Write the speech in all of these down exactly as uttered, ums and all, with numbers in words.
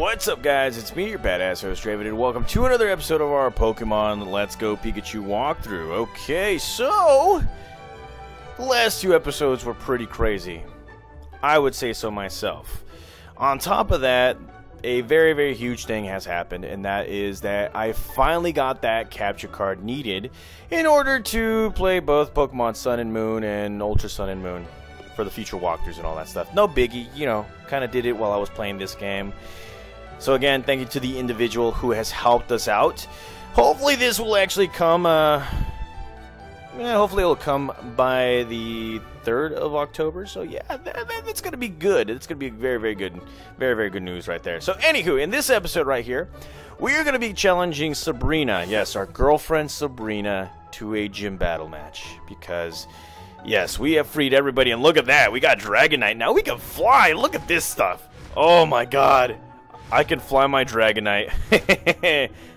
What's up, guys? It's me, your badass host, Draven, and welcome to another episode of our Pokemon Let's Go Pikachu walkthrough. Okay, so the last two episodes were pretty crazy. I would say so myself. On top of that, a very, very huge thing has happened, and that is that I finally got that capture card needed in order to play both Pokemon Sun and Moon and Ultra Sun and Moon for the future walkthroughs and all that stuff. No biggie, you know, kind of did it while I was playing this game. So again, thank you to the individual who has helped us out. Hopefully this will actually come, uh, yeah, hopefully it will come by the third of October. So yeah, that, that, that's going to be good. It's going to be very, very good. Very, very good news right there. So anywho, in this episode right here, we are going to be challenging Sabrina. Yes, our girlfriend Sabrina to a gym battle match. Because, yes, we have freed everybody. And look at that. We got Dragonite. Now we can fly. Look at this stuff. Oh my god. I can fly my Dragonite.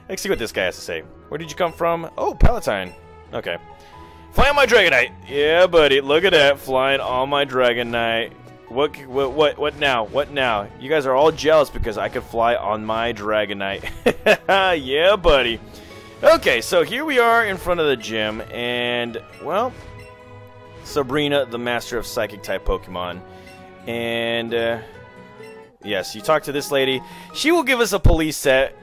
Let's see what this guy has to say. Where did you come from? Oh, Palatine. Okay. Fly on my Dragonite. Yeah, buddy. Look at that. Flying on my Dragonite. What, what, what, what now? What now? You guys are all jealous because I could fly on my Dragonite. Yeah, buddy. Okay, so here we are in front of the gym. And, well, Sabrina, the master of Psychic-type Pokemon. And, uh... yes, you talk to this lady. She will give us a police set.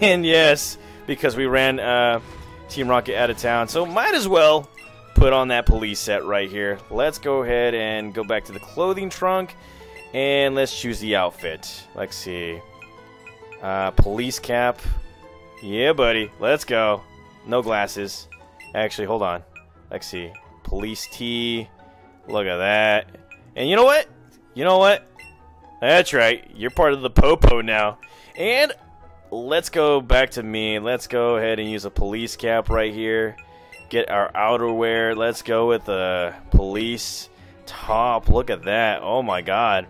And yes, because we ran uh, Team Rocket out of town. So might as well put on that police set right here. Let's go ahead and go back to the clothing trunk. And let's choose the outfit. Let's see. Uh, police cap. Yeah, buddy. Let's go. No glasses. Actually, hold on. Let's see. Police tee. Look at that. And you know what? You know what? That's right, you're part of the Popo now. And let's go back to me. Let's go ahead and use a police cap right here. Get our outerwear. Let's go with a police top. Look at that. Oh my god.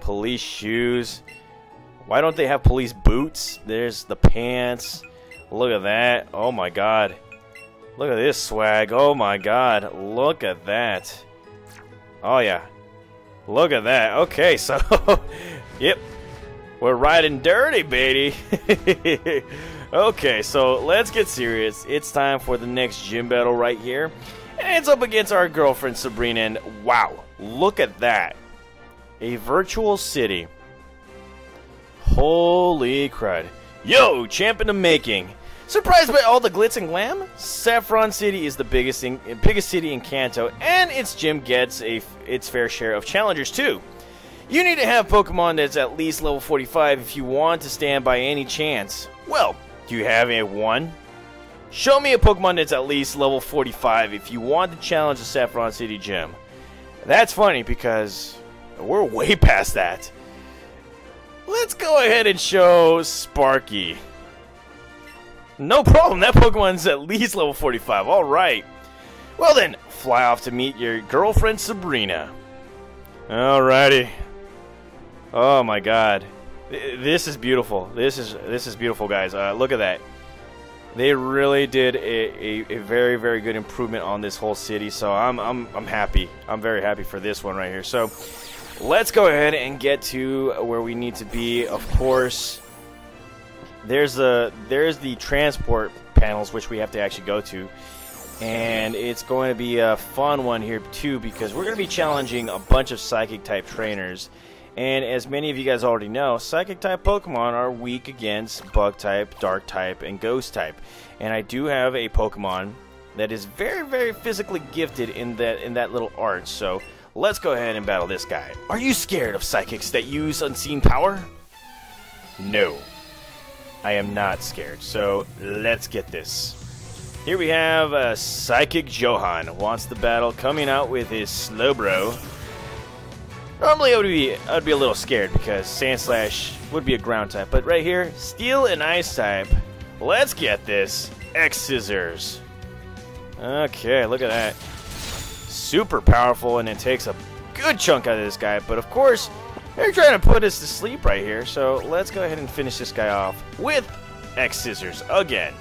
Police shoes. Why don't they have police boots? There's the pants. Look at that. Oh my god. Look at this swag. Oh my god. Look at that. Oh yeah. Look at that. Okay, so, yep, we're riding dirty, baby. Okay, so let's get serious. It's time for the next gym battle right here. And it's up against our girlfriend, Sabrina, and wow, look at that. A virtual city. Holy crud. Yo, champ in the making. Surprised by all the glitz and glam? Saffron City is the biggest thing, biggest city in Kanto, and its gym gets a, its fair share of challengers too. You need to have Pokemon that's at least level forty-five if you want to stand by any chance. Well, do you have a one? Show me a Pokemon that's at least level forty-five if you want to challenge the Saffron City gym. That's funny because we're way past that. Let's go ahead and show Sparky. No problem, that Pokemon's at least level forty-five, alright. Well then, fly off to meet your girlfriend Sabrina. Alrighty. Oh my god. This is beautiful. This is this is beautiful, guys. Uh, look at that. They really did a, a, a very, very good improvement on this whole city, so I'm, I'm, I'm happy. I'm very happy for this one right here. So, let's go ahead and get to where we need to be, of course. There's the there's the transport panels which we have to actually go to, and it's going to be a fun one here too because we're going to be challenging a bunch of psychic type trainers, and as many of you guys already know, psychic type Pokemon are weak against bug type, dark type, and ghost type, and I do have a Pokemon that is very very physically gifted in that in that little art. So let's go ahead and battle this guy. Are you scared of psychics that use unseen power? No. I am not scared, so let's get this. Here we have uh, Psychic Johan wants the battle, coming out with his Slowbro. Normally I would be, I'd be a little scared because Sandslash would be a ground type, but right here, Steel and Ice type. Let's get this. X Scissors. Okay, look at that. Super powerful, and it takes a good chunk out of this guy, but of course, they're trying to put us to sleep right here, so let's go ahead and finish this guy off with X Scissors again.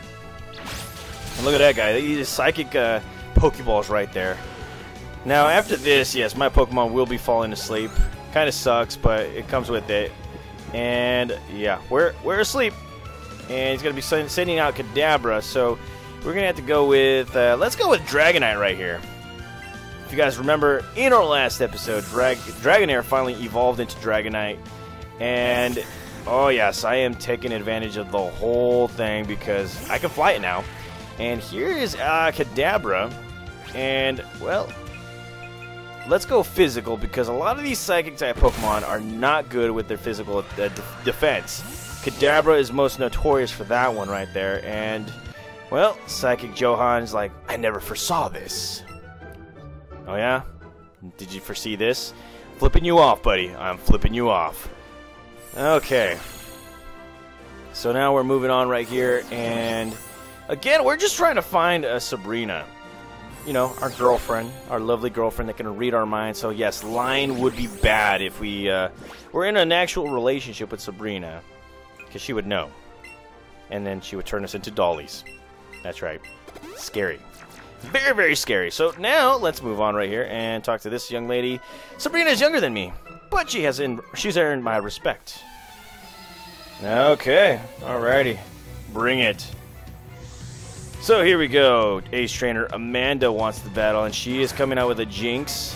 And look at that guy. He's a psychic uh, Pokeballs right there. Now, after this, yes, my Pokemon will be falling asleep. Kind of sucks, but it comes with it. And yeah, we're we're asleep. And he's gonna be sending out Kadabra, so we're gonna have to go with uh, let's go with Dragonite right here. If you guys remember, in our last episode, Drag Dragonair finally evolved into Dragonite, and oh yes, I am taking advantage of the whole thing because I can fly it now. And here is uh, Kadabra, and well, let's go physical because a lot of these psychic type Pokemon are not good with their physical uh, defense. Kadabra is most notorious for that one right there, and well, Psychic Johan's like, I never foresaw this. Oh yeah? Did you foresee this? Flipping you off, buddy. I'm flipping you off. Okay. So now we're moving on right here, and again, we're just trying to find a Sabrina. You know, our girlfriend, our lovely girlfriend that can read our minds. So yes, lying would be bad if we uh, were in an actual relationship with Sabrina, because she would know. And then she would turn us into dollies. That's right. Scary. Very, very scary. So now let's move on right here and talk to this young lady. Sabrina is younger than me, but she has in she's earned my respect. Okay, alrighty, bring it. So here we go. Ace Trainer Amanda wants the battle, and she is coming out with a Jinx,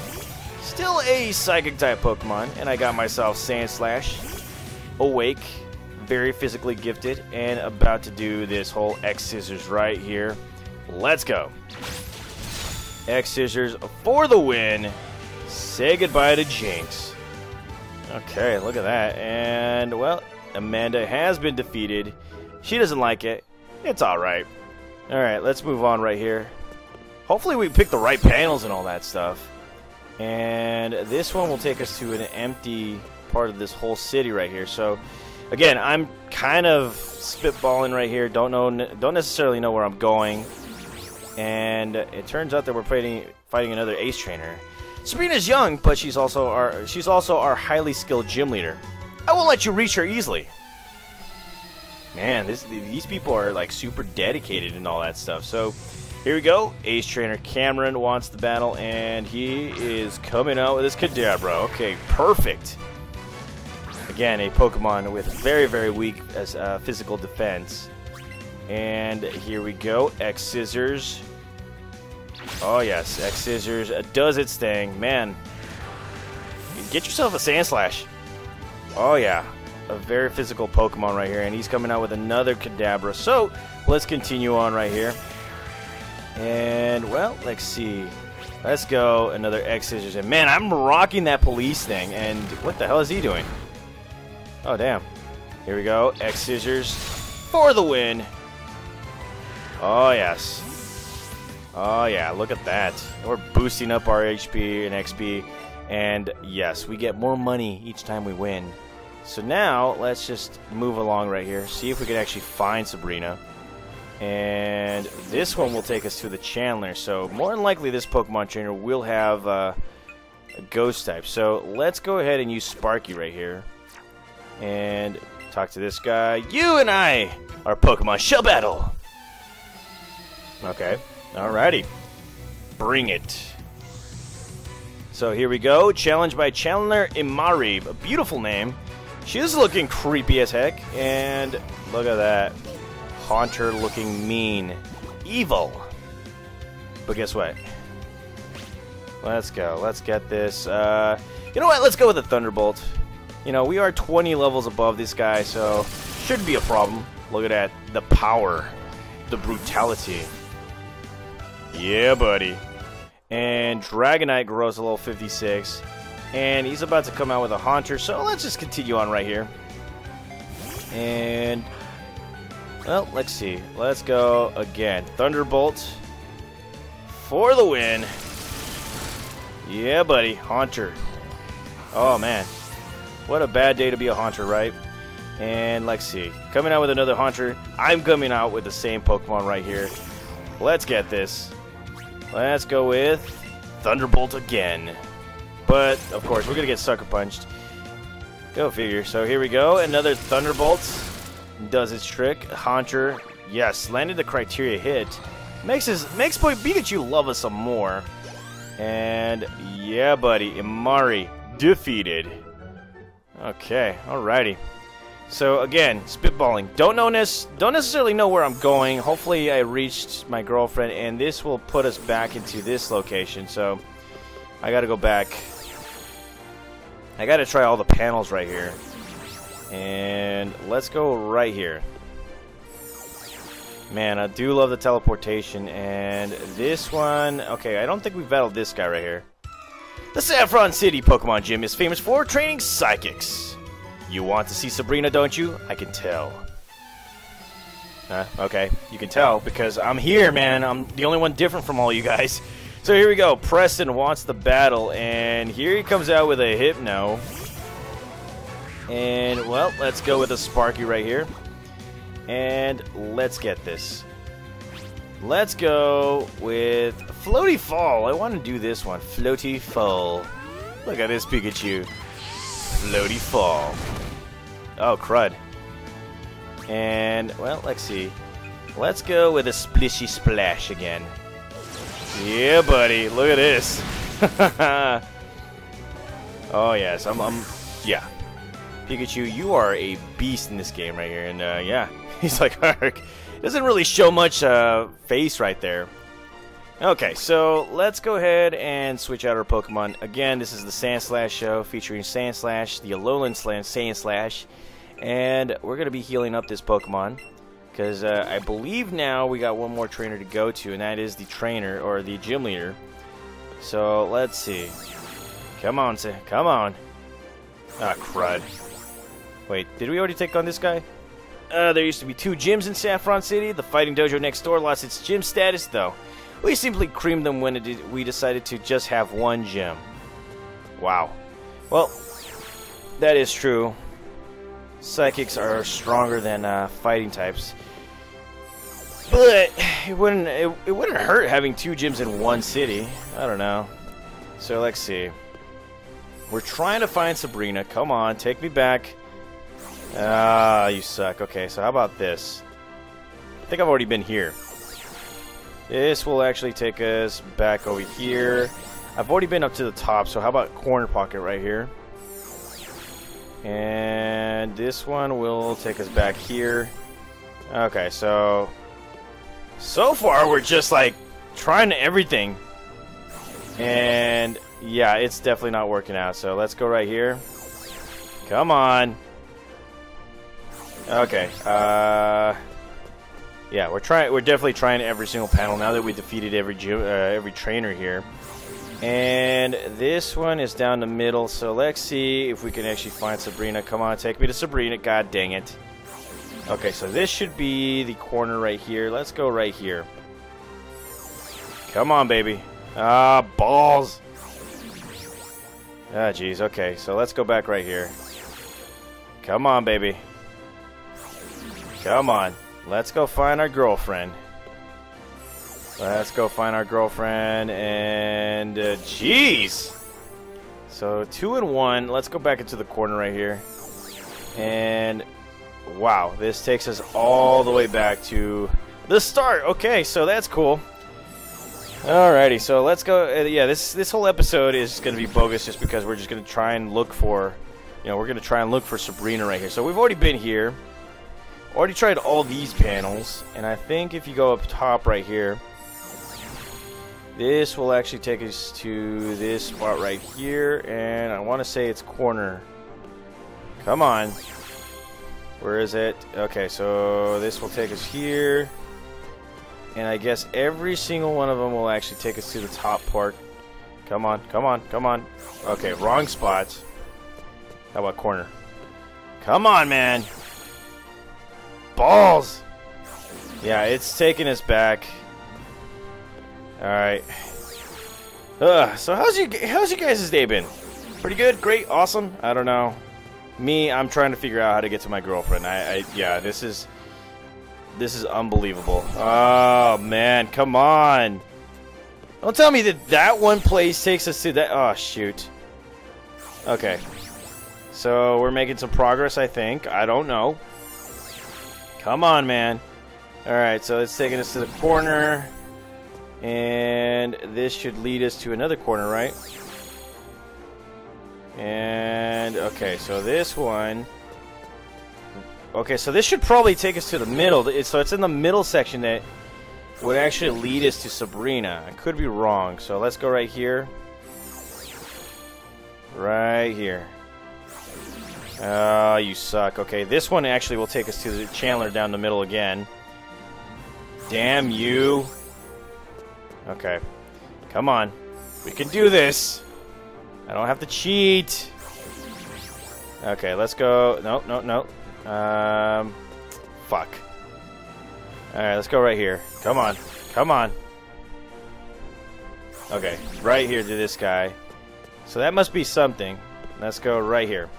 still a Psychic type Pokemon, and I got myself Sandslash, awake, very physically gifted, and about to do this whole X Scissors right here. Let's go. X Scissors for the win. Say goodbye to Jinx. Okay, look at that. And, well, Amanda has been defeated. She doesn't like it. It's alright. Alright, let's move on right here. Hopefully we pick the right panels and all that stuff. And this one will take us to an empty part of this whole city right here. So, again, I'm kind of spitballing right here. Don't know, don't necessarily know where I'm going. And it turns out that we're fighting, fighting another Ace Trainer. Sabrina's young, but she's also our she's also our highly skilled gym leader. I won't let you reach her easily. Man, this, these people are like super dedicated and all that stuff. So here we go. Ace Trainer Cameron wants the battle, and he is coming out with his Kadabra. Okay, perfect. Again, a Pokemon with very, very weak as uh, physical defense. And here we go, X Scissors. Oh yes, X Scissors does its thing, man. Get yourself a Sandslash. Oh yeah, a very physical Pokemon right here, and he's coming out with another Kadabra. So let's continue on right here. And well, let's see. Let's go, another X Scissors. And man, I'm rocking that police thing. And what the hell is he doing? Oh damn! Here we go, X Scissors for the win. Oh yes. Oh yeah, look at that. We're boosting up our H P and X P, and yes, we get more money each time we win. So now, let's just move along right here, see if we can actually find Sabrina. And this one will take us to the Chandler, so more than likely this Pokemon trainer will have uh, a Ghost-type. So let's go ahead and use Sparky right here, and talk to this guy. You and I, our Pokemon shall battle! Okay. Alrighty. Bring it. So here we go. Challenged by Chandler Imari. A beautiful name. She is looking creepy as heck. And look at that. Haunter looking mean. Evil. But guess what? Let's go. Let's get this. Uh, you know what? Let's go with a Thunderbolt. You know, we are twenty levels above this guy, so shouldn't be a problem. Look at that. The power. The brutality. Yeah, buddy. And Dragonite grows a level fifty-six. And he's about to come out with a Haunter, so let's just continue on right here. And, well, let's see. Let's go again. Thunderbolt for the win. Yeah, buddy. Haunter. Oh, man. What a bad day to be a Haunter, right? And let's see. Coming out with another Haunter. I'm coming out with the same Pokemon right here. Let's get this. Let's go with Thunderbolt again. But, of course, we're going to get Sucker Punched. Go figure. So here we go. Another Thunderbolt does its trick. Haunter, yes, landed the criteria hit. Makes his, makes Pikachu love us some more. And, yeah, buddy, Imari defeated. Okay, alrighty. So again, spitballing. Don't know this. Don't necessarily know where I'm going. Hopefully, I reached my girlfriend, and this will put us back into this location. So I gotta go back. I gotta try all the panels right here, and let's go right here. Man, I do love the teleportation, and this one. Okay, I don't think we've battled this guy right here. The Saffron City Pokemon Gym is famous for training psychics. You want to see Sabrina, don't you? I can tell. Huh? Okay, you can tell because I'm here, man. I'm the only one different from all you guys. So here we go. Preston wants the battle, and here he comes out with a Hypno. And, well, let's go with a Sparky right here. And let's get this. Let's go with Floaty Fall. I want to do this one. Floaty Fall. Look at this Pikachu. Floaty Fall. Oh, crud. And, well, let's see. Let's go with a Splishy Splash again. Yeah, buddy. Look at this. Oh, yes. I'm, I'm... Yeah. Pikachu, you are a beast in this game right here. And, uh, yeah. He's like, arg. Doesn't really show much uh, face right there. Okay, so let's go ahead and switch out our Pokemon. Again, this is the Sandslash show featuring Sandslash, the Alolan Sandslash. And we're going to be healing up this Pokemon. Because uh, I believe now we got one more trainer to go to, and that is the trainer, or the gym leader. So let's see. Come on, Sam. Come on. Ah, crud. Wait, did we already take on this guy? Uh, there used to be two gyms in Saffron City. The fighting dojo next door lost its gym status, though. We simply creamed them when it we decided to just have one gym. Wow. Well, that is true. Psychics are stronger than uh, fighting types, but it wouldn't it, it wouldn't hurt having two gyms in one city. I don't know. So let's see. We're trying to find Sabrina. Come on, take me back. Ah, you suck. Okay, so how about this? I think I've already been here. This will actually take us back over here. I've already been up to the top, so how about Corner Pocket right here? And this one will take us back here. Okay, so... So far, we're just, like, trying everything. And, yeah, it's definitely not working out. So let's go right here. Come on. Okay, uh... yeah, we're trying. We're definitely trying every single panel now that we defeated every gym, uh, every trainer here. And this one is down the middle, so let's see if we can actually find Sabrina. Come on, take me to Sabrina. God dang it. Okay, so this should be the corner right here. Let's go right here. Come on, baby. Ah, balls. Ah, jeez. Okay, so let's go back right here. Come on, baby. Come on. Let's go find our girlfriend. Let's go find our girlfriend, and jeez. Uh, so two and one. Let's go back into the corner right here. And wow, this takes us all the way back to the start. Okay, so that's cool. Alrighty, so let's go. Uh, yeah, this this whole episode is going to be bogus just because we're just going to try and look for, you know, we're going to try and look for Sabrina right here. So we've already been here. Already tried all these panels, and I think if you go up top right here, this will actually take us to this spot right here, and I want to say it's corner. Come on. Where is it? Okay, so this will take us here, and I guess every single one of them will actually take us to the top part. Come on, come on, come on. Okay, wrong spot. How about corner? Come on, man. Balls! Yeah, it's taking us back. Alright. Uh, so how's you how's you guys' day been? Pretty good? Great? Awesome? I don't know. Me, I'm trying to figure out how to get to my girlfriend. I, I yeah, this is this is unbelievable. Oh man, come on. Don't tell me that that one place takes us to that. Oh shoot. Okay. So we're making some progress, I think. I don't know. Come on, man. Alright, so it's taking us to the corner. And this should lead us to another corner, right? And, okay, so this one Okay, so this should probably take us to the middle. So it's in the middle section that would actually lead us to Sabrina. I could be wrong. So let's go right here. Right here. Oh, you suck. Okay, this one actually will take us to the Chandler down the middle again. Damn you. Okay. Come on. We can do this. I don't have to cheat. Okay, let's go. No, no, no. Um, fuck. Alright, let's go right here. Come on. Come on. Okay, right here to this guy. So that must be something. Let's go right here.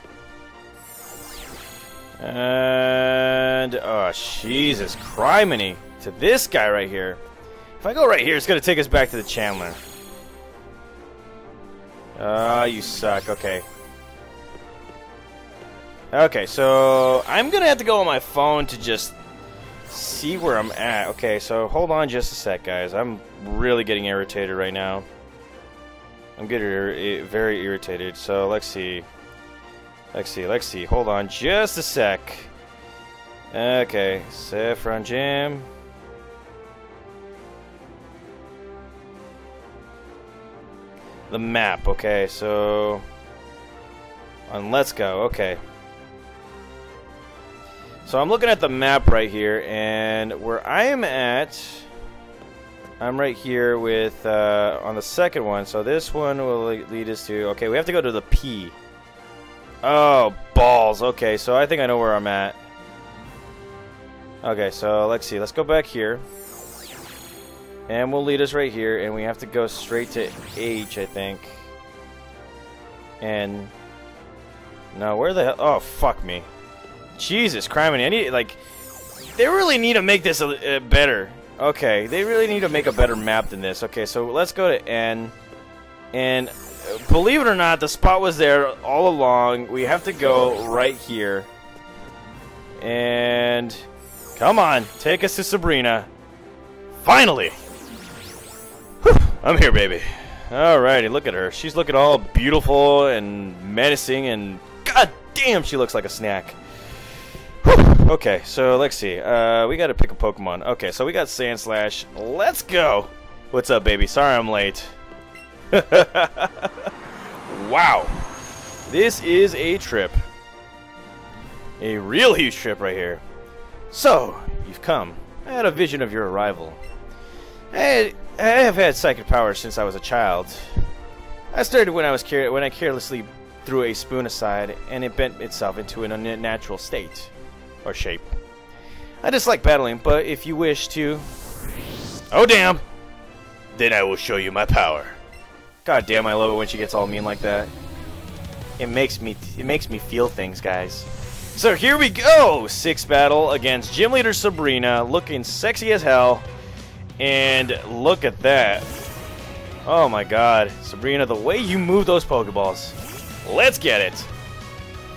And... oh, Jesus. Criminy. To this guy right here. If I go right here, it's going to take us back to the Chandler. Ah, uh, you suck. Okay. Okay, so I'm going to have to go on my phone to just see where I'm at. Okay, so hold on just a sec, guys. I'm really getting irritated right now. I'm getting ir very irritated. So let's see. Let's see. Let's see. Hold on just a sec. Okay. Saffron Gym. The map. Okay, so on Let's Go. Okay. So I'm looking at the map right here, and where I am at, I'm right here with uh, on the second one. So this one will lead us to... okay, we have to go to the P. Oh, balls. Okay, so I think I know where I'm at. Okay, so let's see. Let's go back here. And we'll lead us right here, and we have to go straight to H, I think. And... no, where the hell... oh, fuck me. Jesus, criminy. I need, like, they really need to make this a, a better. Okay, they really need to make a better map than this. Okay, so let's go to N. And believe it or not, the spot was there all along. We have to go right here. And come on, take us to Sabrina. Finally! Whew, I'm here, baby. Alrighty, look at her. She's looking all beautiful and menacing, and god damn, she looks like a snack. Okay, so let's see. Uh, we gotta pick a Pokemon. Okay, so we got Sandslash. Let's go! What's up, baby? Sorry I'm late. Wow. This is a trip. A real huge trip right here. So, you've come. I had a vision of your arrival. I, I have had psychic powers since I was a child. I started when I, was care when I carelessly threw a spoon aside, and it bent itself into an unnatural state. Or shape. I dislike battling, but if you wish to... oh damn! Then I will show you my power. God damn, I love it when she gets all mean like that. It makes me it makes me feel things, guys. So here we go! Sixth battle against Gym Leader Sabrina, looking sexy as hell. And look at that. Oh my god. Sabrina, the way you move those Pokeballs. Let's get it!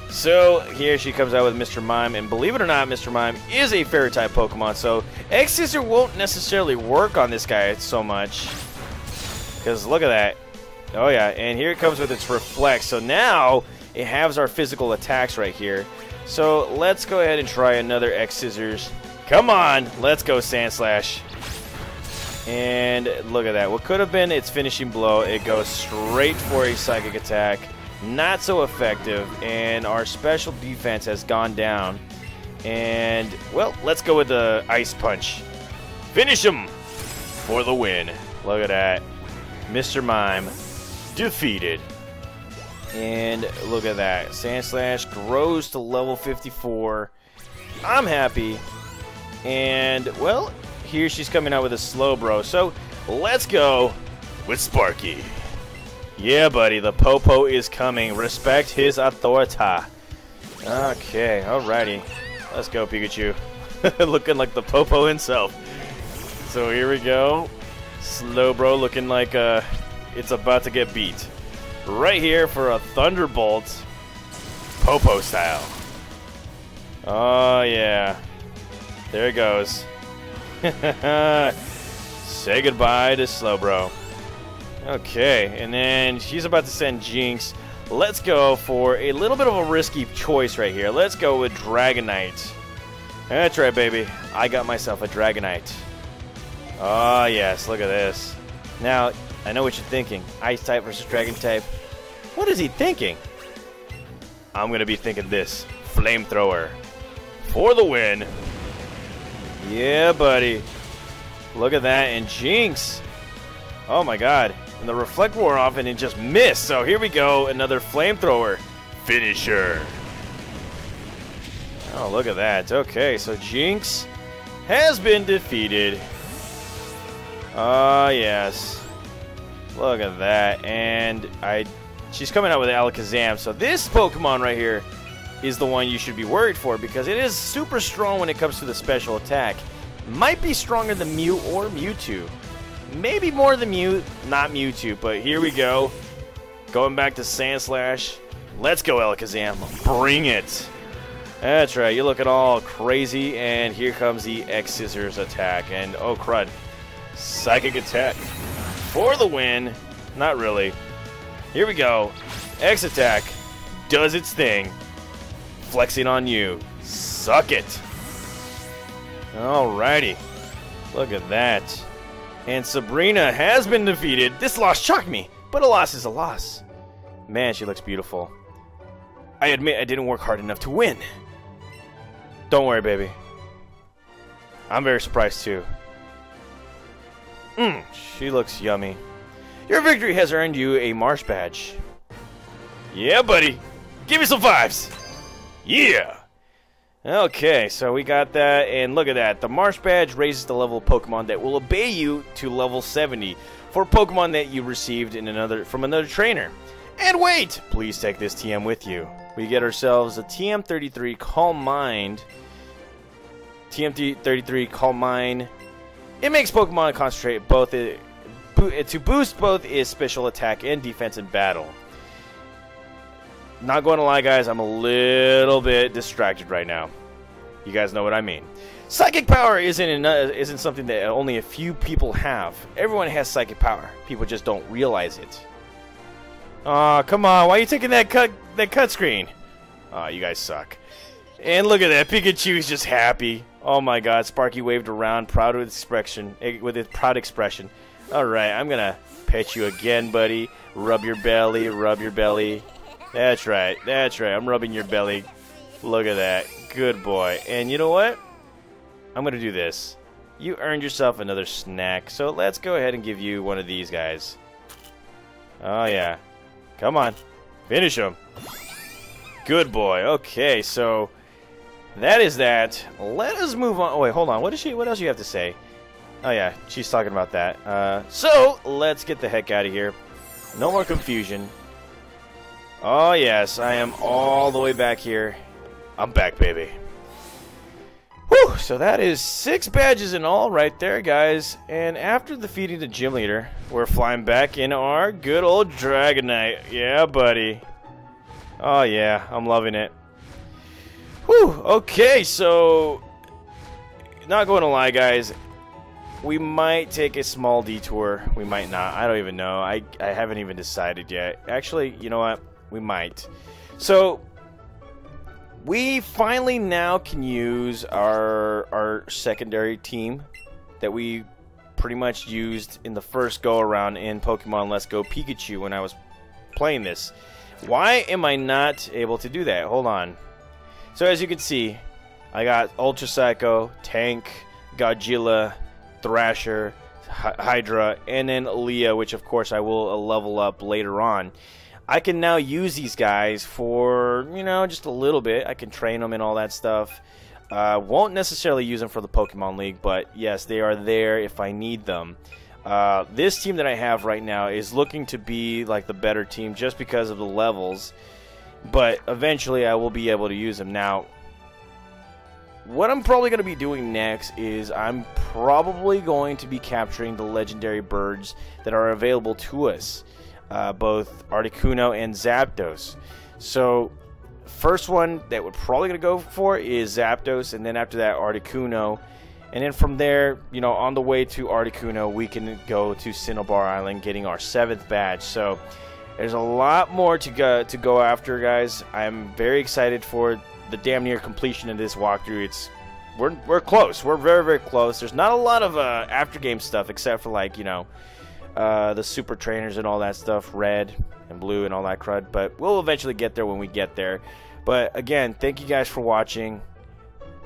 So here she comes out with Mister Mime, and believe it or not, Mister Mime is a fairy-type Pokemon, so X Scissor won't necessarily work on this guy so much. Because look at that. Oh yeah, and here it comes with its Reflect. So now it halves our physical attacks right here. So let's go ahead and try another X Scissors. Come on, let's go Sandslash. And look at that. What could have been its finishing blow, it goes straight for a Psychic attack. Not so effective, and our special defense has gone down. And, well, let's go with the Ice Punch. Finish him for the win. Look at that. Mister Mime defeated. And look at that. Sandslash grows to level fifty-four. I'm happy. And, well, here she's coming out with a Slowbro. So, let's go with Sparky. Yeah, buddy, the Popo is coming. Respect his authority. Okay, alrighty. Let's go, Pikachu. Looking like the Popo himself. So here we go. Slowbro looking like uh, it's about to get beat. Right here for a Thunderbolt. Popo style. Oh, yeah. There it goes. Say goodbye to Slowbro. Okay, and then she's about to send Jinx. Let's go for a little bit of a risky choice right here. Let's go with Dragonite. That's right, baby. I got myself a Dragonite. Oh, yes. Look at this. Now, I know what you're thinking. Ice-type versus Dragon-type. What is he thinking? I'm going to be thinking this. Flamethrower. For the win. Yeah, buddy. Look at that. And Jinx. Oh, my God. And the Reflect wore off and it just missed. So here we go. Another Flamethrower. Finisher. Oh, look at that. Okay, so Jinx has been defeated. Ah, uh, yes. Look at that. And I... she's coming out with Alakazam, so this Pokemon right here is the one you should be worried for because it is super strong when it comes to the special attack. Might be stronger than Mew or Mewtwo. Maybe more than Mew, not Mewtwo, but here we go. Going back to Sandslash. Let's go, Alakazam. Bring it. That's right, you looking all crazy, and here comes the X Scissors attack, and oh crud. Psychic attack for the win. Not really. Here we go. X attack does its thing. Flexing on you. Suck it. Alrighty. Look at that. And Sabrina has been defeated. This loss shocked me, but a loss is a loss. Man, she looks beautiful. I admit I didn't work hard enough to win. Don't worry, baby. I'm very surprised too. Mmm, she looks yummy. Your victory has earned you a Marsh Badge. Yeah, buddy. Give me some vibes. Yeah. Okay, so we got that, and look at that. The Marsh Badge raises the level of Pokemon that will obey you to level seventy for Pokemon that you received in another from another trainer. And wait! Please take this T M with you. We get ourselves a T M thirty-three Calm Mind. T M thirty-three Calm Mind. It makes Pokemon concentrate both... It, to boost both is special attack and defense in battle. Not going to lie, guys, I'm a little bit distracted right now. You guys know what I mean. Psychic power isn't in, uh, isn't something that only a few people have. Everyone has psychic power. People just don't realize it. Aw, oh, come on. Why are you taking that cut that cut screen? Aw, oh, you guys suck. And look at that. Pikachu's just happy. Oh my God. Sparky waved around, proud with expression, with his proud expression. All right, I'm gonna pet you again, buddy. Rub your belly, rub your belly. That's right, that's right. I'm rubbing your belly. Look at that, good boy. And you know what? I'm gonna do this. You earned yourself another snack, so let's go ahead and give you one of these guys. Oh yeah, come on, finish him. Good boy. Okay, so that is that. Let us move on. Oh wait, hold on. What is she? What else do you have to say? Oh yeah, she's talking about that. Uh, so, let's get the heck out of here. No more confusion. Oh yes, I am all the way back here. I'm back, baby. Whew, so that is six badges in all right there, guys. And after defeating the gym leader, we're flying back in our good old Dragonite. Yeah, buddy. Oh yeah, I'm loving it. Whew, okay, so... Not going to lie, guys. We might take a small detour. We might not. I don't even know. I, I haven't even decided yet. Actually, you know what? We might. So, we finally now can use our, our secondary team that we pretty much used in the first go-around in Pokemon Let's Go Pikachu when I was playing this. Why am I not able to do that? Hold on. So, as you can see, I got Ultra Psycho, Tank, Godzilla... Thrasher, Hydra, and then Leah, which of course I will level up later on. I can now use these guys for, you know, just a little bit. I can train them and all that stuff. Uh, won't necessarily use them for the Pokemon League, but yes, they are there if I need them. Uh, this team that I have right now is looking to be like the better team just because of the levels, but eventually I will be able to use them. Now, what I'm probably going to be doing next is I'm probably going to be capturing the legendary birds that are available to us, uh, both Articuno and Zapdos. So first one that we're probably going to go for is Zapdos, and then after that Articuno, and then from there, you know, on the way to Articuno we can go to Cinnabar Island getting our seventh badge. So there's a lot more to go, to go after, guys. I'm very excited for it. The damn near completion of this walkthrough. It's we're, we're close. We're very, very close. There's not a lot of uh, after-game stuff except for, like, you know, uh, the super trainers and all that stuff, red and blue and all that crud. But we'll eventually get there when we get there. But, again, thank you guys for watching.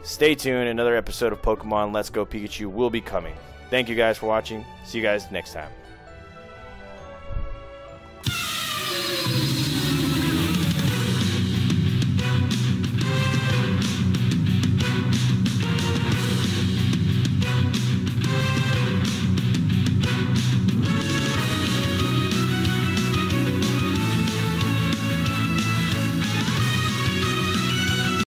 Stay tuned. Another episode of Pokemon Let's Go Pikachu will be coming. Thank you guys for watching. See you guys next time.